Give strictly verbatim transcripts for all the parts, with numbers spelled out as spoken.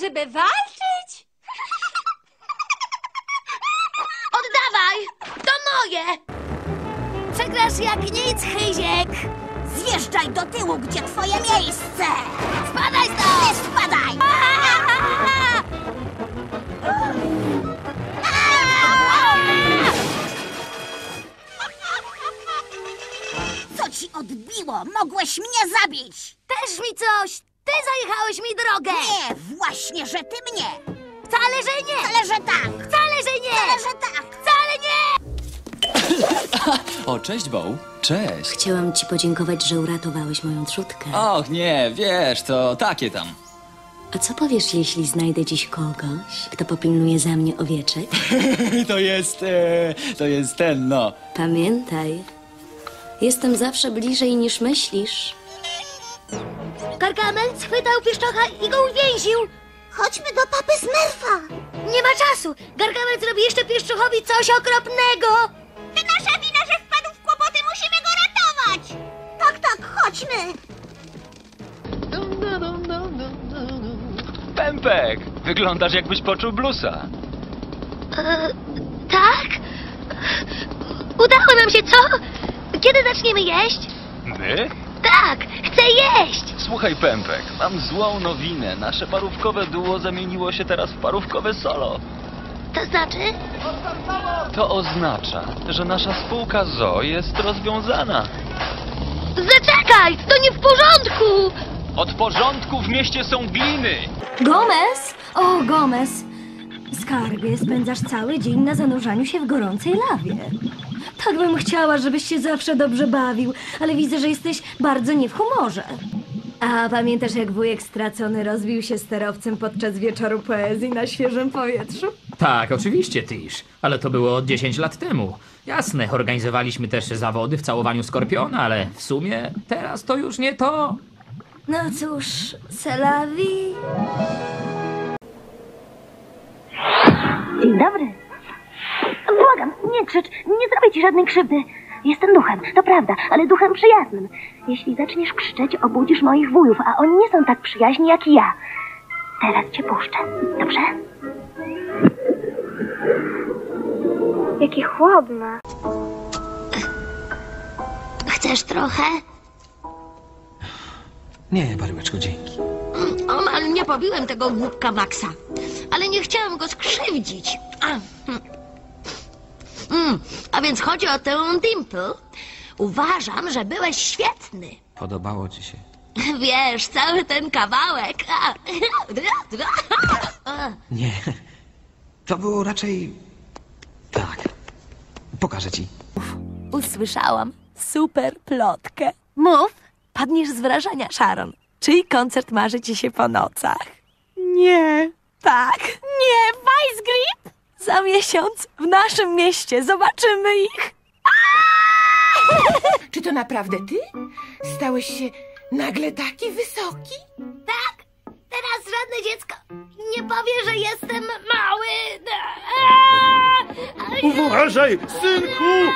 Żeby walczyć? Oddawaj! To moje! Przegrasz jak nic, Chyziek! Zjeżdżaj do tyłu, gdzie twoje miejsce! Spadaj stąd! Nie spadaj! Co ci odbiło? Mogłeś mnie zabić! Też mi coś! Ty zajechałeś mi drogę! Nie, właśnie, że ty mnie! Wcale, że nie! Wcale, że tak! Wcale, że nie! Wcale, że tak! Wcale nie! O, cześć, Boł. Cześć. Chciałam ci podziękować, że uratowałeś moją trzutkę. Och, nie, wiesz, to takie tam. A co powiesz, jeśli znajdę dziś kogoś, kto popilnuje za mnie owieczek? To jest... E, to jest ten, no. Pamiętaj, jestem zawsze bliżej niż myślisz. Gargamel schwytał Piszczocha i go uwięził. Chodźmy do papy Smurfa. Nie ma czasu. Gargamel zrobi jeszcze Piszczochowi coś okropnego. To nasza wina, że wpadł w kłopoty. Musimy go ratować. Tak, tak, chodźmy. Pępek, wyglądasz, jakbyś poczuł bluesa. E, tak? Udało nam się, co? Kiedy zaczniemy jeść? My? Tak! Chcę jeść! Słuchaj, Pępek, mam złą nowinę. Nasze parówkowe duo zamieniło się teraz w parówkowe solo. To znaczy? To oznacza, że nasza spółka Zoo jest rozwiązana. Zaczekaj! To nie w porządku! Od porządku w mieście są gliny! Gomez? O, Gomez! Skarbie, spędzasz cały dzień na zanurzaniu się w gorącej lawie. Tak bym chciała, żebyś się zawsze dobrze bawił, ale widzę, że jesteś bardzo nie w humorze. A pamiętasz, jak wujek stracony rozbił się sterowcem podczas wieczoru poezji na świeżym powietrzu? Tak, oczywiście, Tish, ale to było dziesięć lat temu. Jasne, organizowaliśmy też zawody w całowaniu skorpiona, ale w sumie teraz to już nie to. No cóż, c'est la vie. Dzień dobry. Błagam, nie krzycz, nie zrobię ci żadnej krzywdy. Jestem duchem, to prawda, ale duchem przyjaznym. Jeśli zaczniesz krzyczeć, obudzisz moich wujów, a oni nie są tak przyjaźni jak ja. Teraz cię puszczę, dobrze? Jakie chłodne. Chcesz trochę? Nie, Barmeczku, dzięki. Omal nie pobiłem tego głupka Maxa, ale nie chciałam go skrzywdzić. A. Mm, a więc chodzi o tę Dimple. Uważam, że byłeś świetny. Podobało ci się? Wiesz, cały ten kawałek. Nie, to było raczej... Tak, pokażę ci. Usłyszałam super plotkę. Mów, padniesz z wrażenia, Sharon. Czyj koncert marzy ci się po nocach? Nie. Tak. Nie, Vice Grip? Za miesiąc w naszym mieście zobaczymy ich! Czy to naprawdę ty? Stałeś się nagle taki wysoki? Tak! Teraz żadne dziecko nie powie, że jestem mały! Uważaj, synku!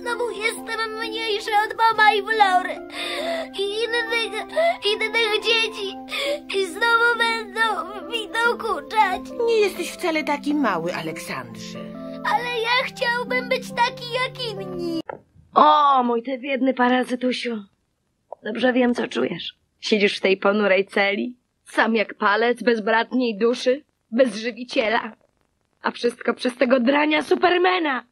Znowu jestem mniejszy od mama i Flory i innych, innych dzieci i znowu będą mi dokuczać. Nie jesteś wcale taki mały, Aleksandrze. Ale ja chciałbym być taki jak inni. O, mój ty biedny parazytusiu. Dobrze wiem, co czujesz. Siedzisz w tej ponurej celi, sam jak palec, bez bratniej duszy, bez żywiciela. A wszystko przez tego drania Supermana.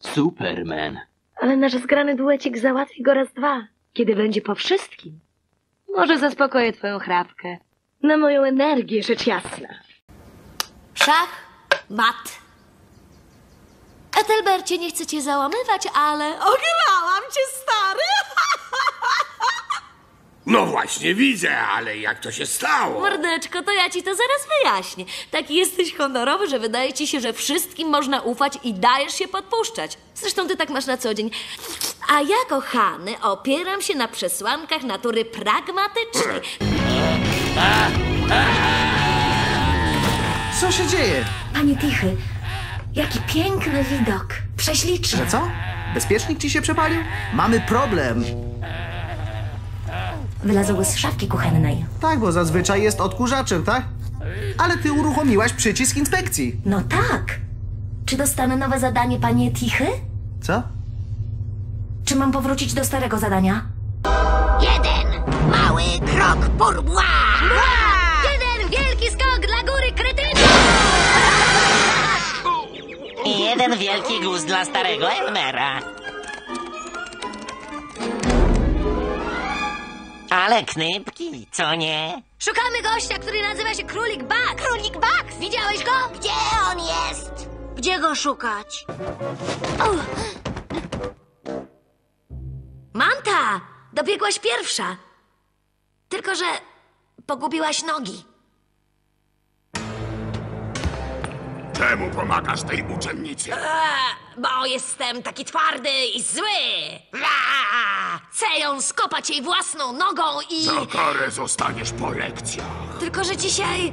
Superman. Ale nasz zgrany duecik załatwi go raz dwa, kiedy będzie po wszystkim. Może zaspokoję twoją chrapkę. Na moją energię, rzecz jasna. Szach, mat. Ethelbercie, nie chcę cię załamywać, ale ogrywałam cię, stary. No właśnie, widzę, ale jak to się stało? Mordeczko, to ja ci to zaraz wyjaśnię. Taki jesteś honorowy, że wydaje ci się, że wszystkim można ufać i dajesz się podpuszczać. Zresztą ty tak masz na co dzień. A ja, kochany, opieram się na przesłankach natury pragmatycznej. Co się dzieje? Panie Tichy, jaki piękny widok. Prześliczny. Że co? Bezpiecznik ci się przepalił? Mamy problem. Wylazły z szafki kuchennej. Tak, bo zazwyczaj jest odkurzaczem, tak? Ale ty uruchomiłaś przycisk inspekcji. No tak. Czy dostanę nowe zadanie, panie Tichy? Co? Czy mam powrócić do starego zadania? Jeden mały krok purła! Jeden wielki skok dla góry krytyczny! I jeden wielki guz dla starego Emmera. Ale knypki, co nie? Szukamy gościa, który nazywa się Królik Bax. Królik Bax? Widziałeś go? Gdzie on jest? Gdzie go szukać? Oh. Manta! Dobiegłaś pierwsza. Tylko że pogubiłaś nogi. Czemu pomagasz tej uczennicy? Eee, bo jestem taki twardy i zły. Eee, chcę ją skopać jej własną nogą i... Za karę zostaniesz po lekcjach. Tylko że dzisiaj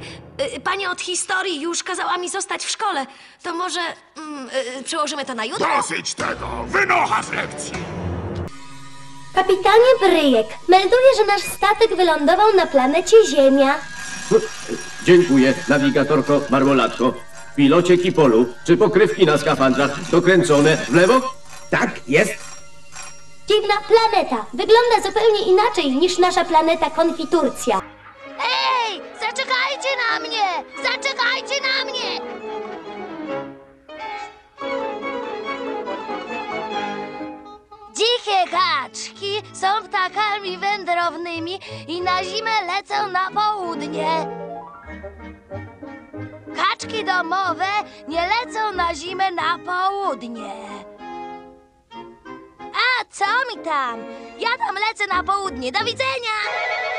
y, pani od historii już kazała mi zostać w szkole. To może y, y, przełożymy to na jutro? Dosyć tego! Wynocha z lekcji! Kapitanie Bryjek, melduję, że nasz statek wylądował na planecie Ziemia. Dziękuję, nawigatorko Marmolatko. Pilocie Kipolu, czy pokrywki na skafandrach dokręcone w lewo? Tak, jest. Dziwna planeta. Wygląda zupełnie inaczej niż nasza planeta Konfitucja. Ej, zaczekajcie na mnie! Zaczekajcie na mnie! Dzikie kaczki są ptakami wędrownymi i na zimę lecą na południe. Kaczki domowe nie lecą na zimę na południe. A co mi tam? Ja tam lecę na południe. Do widzenia!